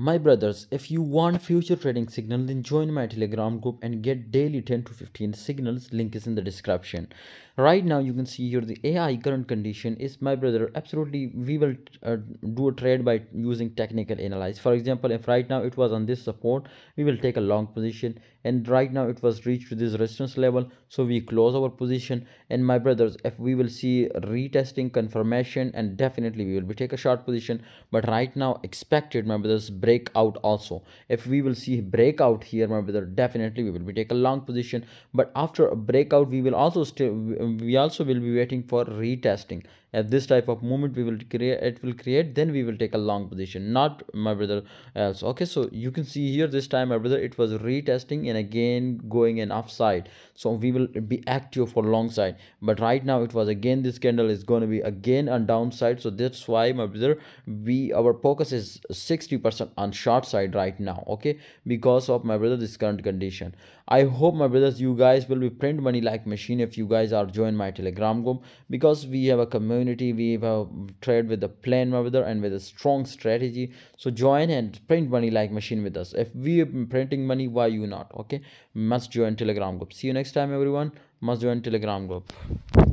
My brothers, if you want future trading signal, then join my Telegram group and get daily 10 to 15 signals. Link is in the description. Right now you can see here the AI current condition is, my brother, absolutely we will do a trade by using technical analysis. For example, if right now it was on this support, we will take a long position, and right now it was reached to this resistance level, so we close our position. And my brothers, if we will see retesting confirmation, and definitely we will be take a short position. But right now expected, my brothers, breakout also. If we will see breakout here, my brother, definitely we will be take a long position. But after a breakout, we will also still we will be waiting for retesting. At this type of movement we will create, it will create, then we will take a long position, not, my brother, else. Okay, so you can see here this time, my brother, it was retesting and again going an upside, so we will be active for long side. But right now it was again, this candle is going to be again on downside, so that's why, my brother, we, our focus is 60% on short side right now. Okay, because of, my brother, this current condition. I hope, my brothers, you guys will be print money like machine if you guys are join my Telegram group, because we have a community, we have a trade with a plan, my brother, and with a strong strategy. So join and print money like machine with us. If we are printing money, why you not? Okay, must join Telegram group. See you next time, everyone. Must join Telegram group.